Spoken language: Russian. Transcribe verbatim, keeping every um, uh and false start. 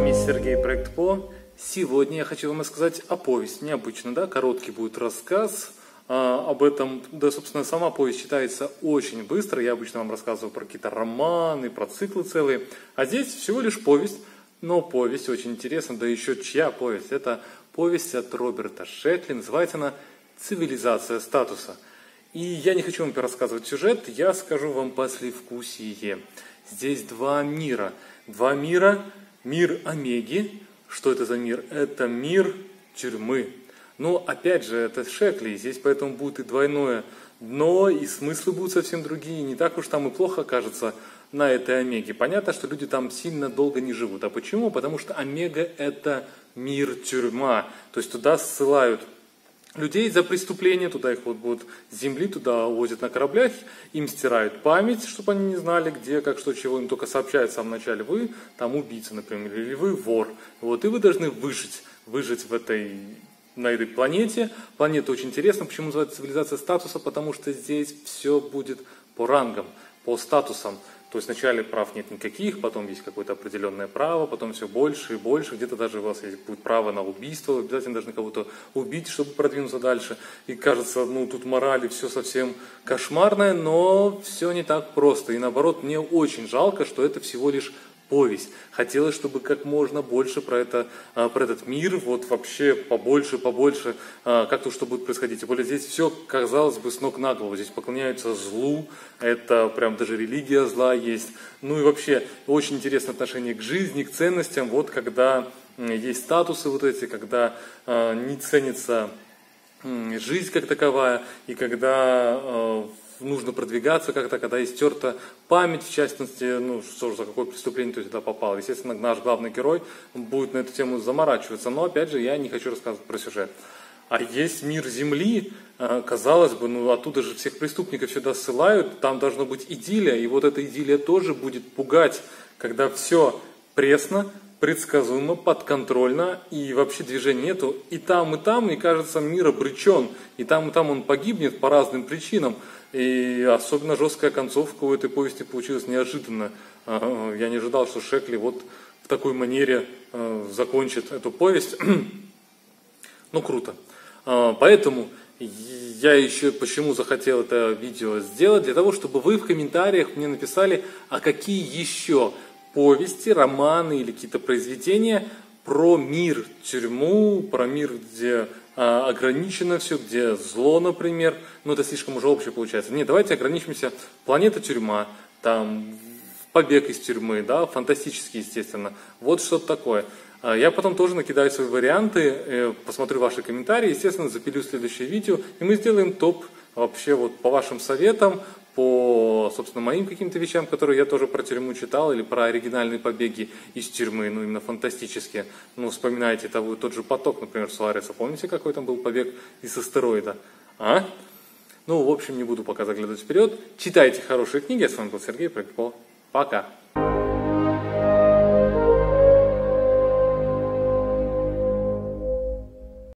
вами Сергей ProjektPo. Сегодня я хочу вам рассказать о повести. Необычно, да? Короткий будет рассказ а, об этом. Да, собственно, сама повесть читается очень быстро. Я обычно вам рассказываю про какие-то романы, про циклы целые. А здесь всего лишь повесть. Но повесть очень интересна. Да еще чья повесть? Это повесть от Роберта Шекли. Называется она «Цивилизация статуса». И я не хочу вам рассказывать сюжет. Я скажу вам послевкусие. Здесь два мира. Два мира. Мир Омеги. Что это за мир? Это мир тюрьмы. Но опять же, это Шекли. Здесь поэтому будет и двойное дно, и смыслы будут совсем другие. Не так уж там и плохо, кажется, на этой Омеге. Понятно, что люди там сильно долго не живут. А почему? Потому что Омега – это мир-тюрьма. То есть туда ссылают людей за преступления, туда их вот будут с земли, туда возят на кораблях, им стирают память, чтобы они не знали, где, как, что, чего, им только сообщают в самом начале, вы там убийца, например, или вы вор, вот, и вы должны выжить, выжить в этой, на этой планете. Планета очень интересна, почему называется цивилизация статуса, потому что здесь все будет по рангам, по статусам. То есть вначале прав нет никаких, потом есть какое-то определенное право, потом все больше и больше, где-то даже у вас есть, будет право на убийство, вы обязательно должны кого-то убить, чтобы продвинуться дальше. И кажется, ну тут мораль и все совсем кошмарное, но все не так просто. И наоборот, мне очень жалко, что это всего лишь повесть. Хотелось, чтобы как можно больше про, это, про этот мир, вот вообще побольше, побольше, как-то что будет происходить. Тем более здесь все, казалось бы, с ног на голову. Здесь поклоняются злу, это прям даже религия зла есть. Ну и вообще очень интересное отношение к жизни, к ценностям. Вот когда есть статусы вот эти, когда не ценится жизнь как таковая, и когда нужно продвигаться как-то, когда истерта память, в частности, ну что же, за какое преступление ты сюда попал. Естественно, наш главный герой будет на эту тему заморачиваться, но опять же, я не хочу рассказывать про сюжет. А есть мир Земли, казалось бы, ну оттуда же всех преступников сюда ссылают, там должно быть идиллия, и вот эта идиллия тоже будет пугать, когда все пресно, предсказуемо, подконтрольно, и вообще движения нету. И там, и там, и кажется, мир обречен. И там, и там он погибнет по разным причинам. И особенно жесткая концовка у этой повести получилась неожиданно. Я не ожидал, что Шекли вот в такой манере закончит эту повесть. Ну, круто. Поэтому я еще почему захотел это видео сделать, для того, чтобы вы в комментариях мне написали, а какие еще повести, романы или какие-то произведения про мир, тюрьму, про мир, где а, ограничено все, где зло, например. Ну, это слишком уже общее получается. Нет, давайте ограничимся. Планета тюрьма, там, побег из тюрьмы, да, фантастически, естественно. Вот что-то такое. Я потом тоже накидаю свои варианты, посмотрю ваши комментарии, естественно, запилю следующее видео, и мы сделаем топ вообще вот по вашим советам, по, собственно, моим каким-то вещам, которые я тоже про тюрьму читал, или про оригинальные побеги из тюрьмы, ну, именно фантастические. Ну, вспоминайте того, тот же поток, например, Суареса. Помните, какой там был побег из астероида? А? Ну, в общем, не буду пока заглядывать вперед. Читайте хорошие книги. Я с вами был Сергей ProjektPo. Пока!